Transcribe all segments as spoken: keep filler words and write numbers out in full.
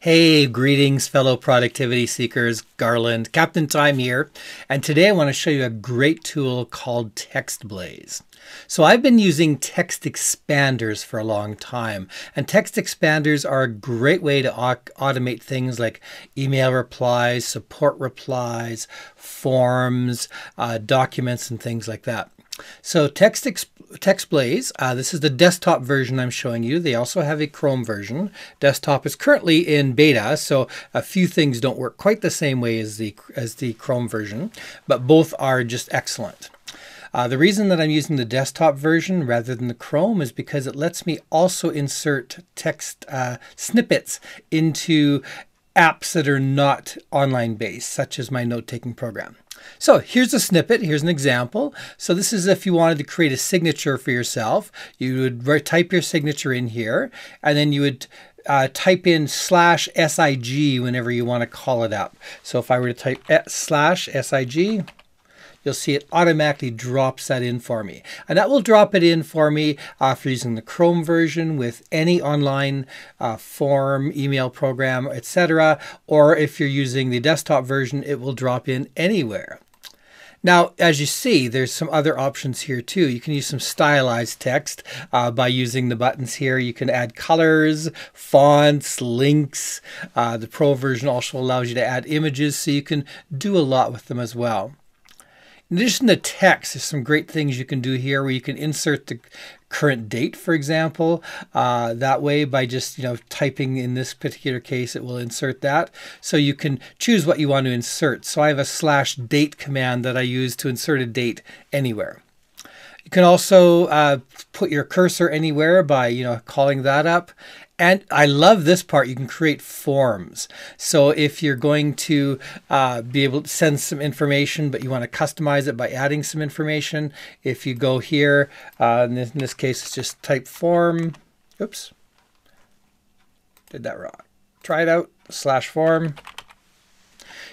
Hey, greetings, fellow productivity seekers, Garland, Captain Time here. And today I want to show you a great tool called TextBlaze. So I've been using text expanders for a long time, and text expanders are a great way to au automate things like email replies, support replies, forms, uh, documents, and things like that. So text TextBlaze, uh, this is the desktop version I'm showing you. They also have a Chrome version. Desktop is currently in beta, so a few things don't work quite the same way as the, as the Chrome version, but both are just excellent. Uh, the reason that I'm using the desktop version rather than the Chrome is because it lets me also insert text uh, snippets into apps that are not online based, such as my note-taking program. So here's a snippet, here's an example. So this is if you wanted to create a signature for yourself. You would type your signature in here, and then you would uh, type in slash S I G whenever you want to call it up. So if I were to type slash S I G, you'll see it automatically drops that in for me. And that will drop it in for me uh, if you're using the Chrome version with any online uh, form, email program, et cetera. Or if you're using the desktop version, it will drop in anywhere. Now, as you see, there's some other options here too. You can use some stylized text uh, by using the buttons here. You can add colors, fonts, links. Uh, the Pro version also allows you to add images, so you can do a lot with them as well. In addition to text, there's some great things you can do here where you can insert the current date, for example, uh, that way by just, you know, typing in this particular case, it will insert that. So you can choose what you want to insert. So I have a slash date command that I use to insert a date anywhere. You can also uh, put your cursor anywhere by, you know, calling that up. And I love this part, you can create forms. So if you're going to uh, be able to send some information, but you want to customize it by adding some information, if you go here, uh, in, this, in this case, it's just type form, oops, did that wrong. Try it out, slash form.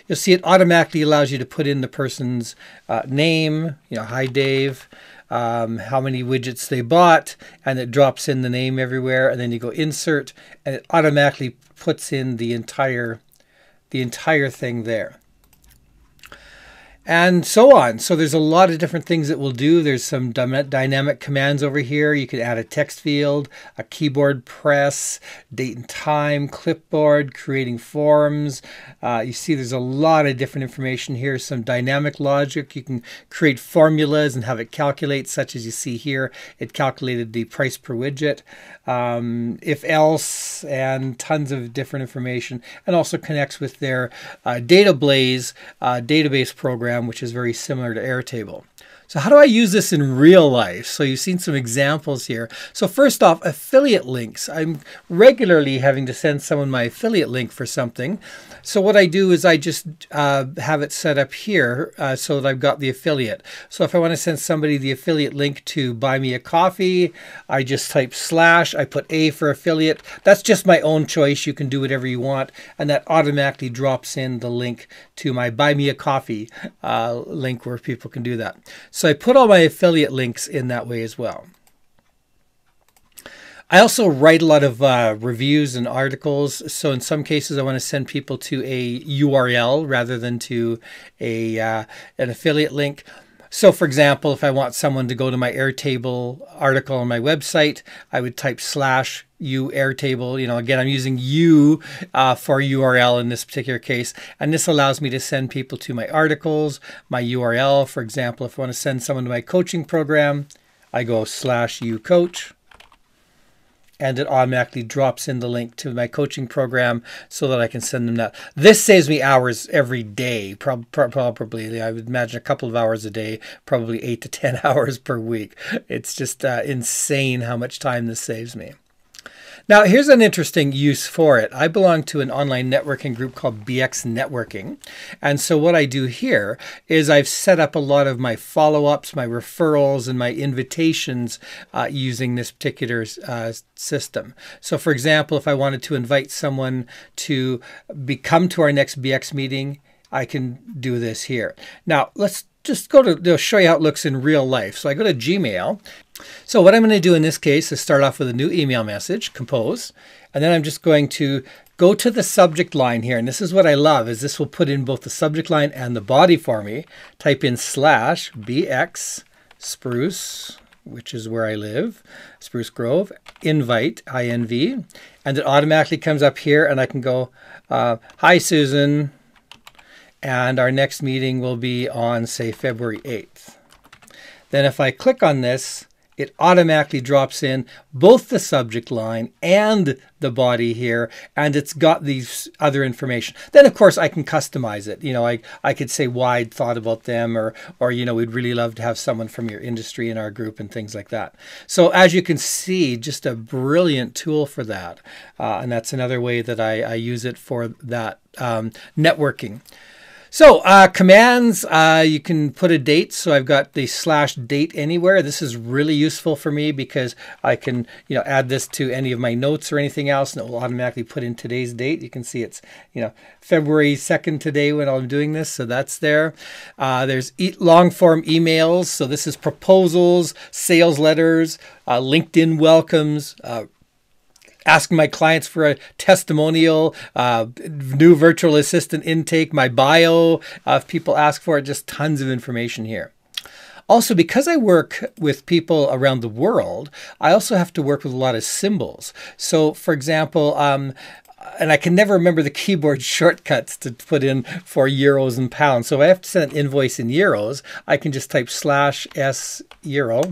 You'll see it automatically allows you to put in the person's uh, name, you know, hi Dave, um, how many widgets they bought, and it drops in the name everywhere, and then you go insert, and it automatically puts in the entire, the entire thing there. And so on. So there's a lot of different things it will do. There's some dynamic commands over here. You can add a text field, a keyboard press, date and time, clipboard, creating forms. Uh, you see there's a lot of different information here. Some dynamic logic. You can create formulas and have it calculate, such as you see here. It calculated the price per widget, um, if else, and tons of different information. And also connects with their uh, DataBlaze uh, database program, which is very similar to Airtable. So how do I use this in real life? So you've seen some examples here. So first off, affiliate links. I'm regularly having to send someone my affiliate link for something. So what I do is I just uh, have it set up here uh, so that I've got the affiliate. So if I want to send somebody the affiliate link to buy me a coffee, I just type slash, I put A for affiliate. That's just my own choice. You can do whatever you want. And that automatically drops in the link to my buy me a coffee uh, link where people can do that. So I put all my affiliate links in that way as well. I also write a lot of uh, reviews and articles. So in some cases, I want to send people to a U R L rather than to a uh, an affiliate link. So for example, if I want someone to go to my Airtable article on my website, I would type slash u Airtable. You know, again, I'm using u uh, for U R L in this particular case. And this allows me to send people to my articles, my U R L. For example, if I want to send someone to my coaching program, I go slash u coach. And it automatically drops in the link to my coaching program so that I can send them that. This saves me hours every day, prob prob probably. I would imagine a couple of hours a day, probably eight to ten hours per week. It's just uh, insane how much time this saves me. Now, here's an interesting use for it. I belong to an online networking group called B X Networking. And so what I do here is I've set up a lot of my follow-ups, my referrals, and my invitations uh, using this particular uh, system. So for example, if I wanted to invite someone to be, come to our next B X meeting, I can do this here. Now, let's just go to, they'll show you how it looks in real life. So I go to Gmail, So what I'm going to do in this case is start off with a new email message, compose, and then I'm just going to go to the subject line here. And this is what I love, is this will put in both the subject line and the body for me. Type in slash B X Spruce, which is where I live, Spruce Grove, invite, I N V, and it automatically comes up here and I can go, uh, hi Susan, and our next meeting will be on, say, February eighth. Then if I click on this, it automatically drops in both the subject line and the body here, and it's got these other information. Then of course I can customize it. You know, I, I could say why I'd thought about them, or, or, you know, we'd really love to have someone from your industry in our group and things like that. So as you can see, just a brilliant tool for that. Uh, and that's another way that I, I use it for that um, networking. So uh, commands, uh, you can put a date. So I've got the slash date anywhere. This is really useful for me because I can, you know, add this to any of my notes or anything else, and it will automatically put in today's date. You can see it's, you know, February second today when I'm doing this. So that's there. Uh, there's e- long form emails. So this is proposals, sales letters, uh, LinkedIn welcomes, uh, asking my clients for a testimonial, uh, new virtual assistant intake, my bio, uh, if people ask for it, just tons of information here. Also, because I work with people around the world, I also have to work with a lot of symbols. So for example, um, and I can never remember the keyboard shortcuts to put in for euros and pounds. So if I have to send an invoice in euros, I can just type slash S euro.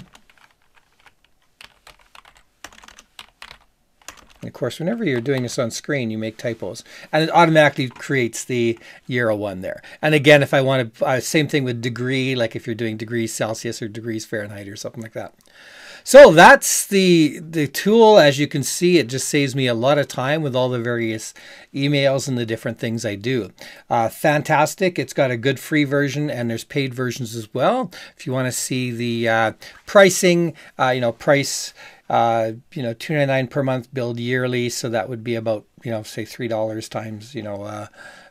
And of course, whenever you're doing this on screen, you make typos, and it automatically creates the euro one there. And again, if I want to, uh, same thing with degree, like if you're doing degrees Celsius or degrees Fahrenheit or something like that. So that's the, the tool. As you can see, it just saves me a lot of time with all the various emails and the different things I do. Uh, fantastic. It's got a good free version, and there's paid versions as well. If you want to see the uh, pricing, uh, you know, price, Uh, you know, two ninety-nine per month, billed yearly. So that would be about, you know, say three dollars times, you know, uh,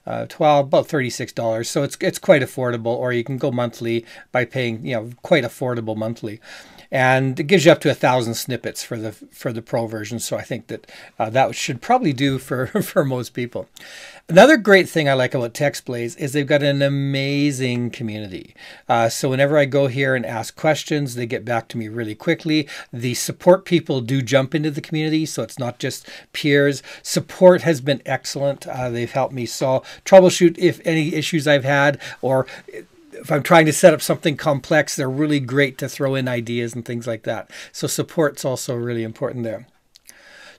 uh, twelve, about thirty-six dollars. So it's, it's quite affordable, or you can go monthly by paying, you know, quite affordable monthly. And it gives you up to a thousand snippets for the for the pro version. So I think that uh, that should probably do for, for most people. Another great thing I like about TextBlaze is they've got an amazing community. Uh, so whenever I go here and ask questions, they get back to me really quickly. The support people do jump into the community, so it's not just peers. Support has been excellent. Uh, they've helped me solve, troubleshoot if any issues I've had, or if I'm trying to set up something complex, they're really great to throw in ideas and things like that. So support's also really important there.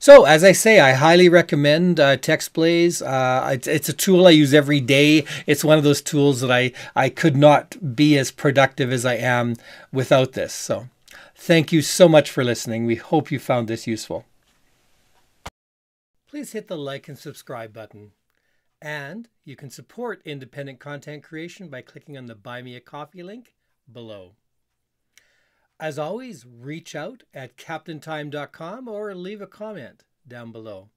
So as I say, I highly recommend uh, TextBlaze. Uh, it's, it's a tool I use every day. It's one of those tools that I, I could not be as productive as I am without this. So thank you so much for listening. We hope you found this useful. Please hit the like and subscribe button. And you can support independent content creation by clicking on the Buy Me a Coffee link below. As always, reach out at captain time dot com or leave a comment down below.